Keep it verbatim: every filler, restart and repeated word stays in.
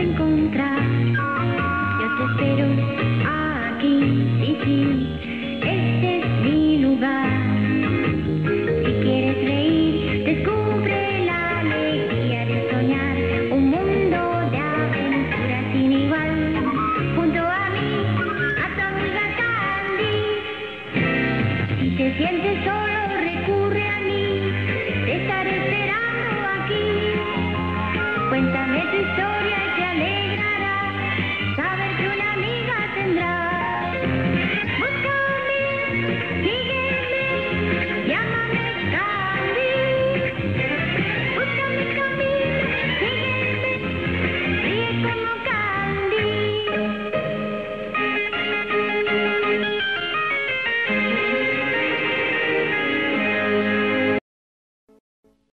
encontrar. Yo te espero aquí, sí, sí, este es mi lugar.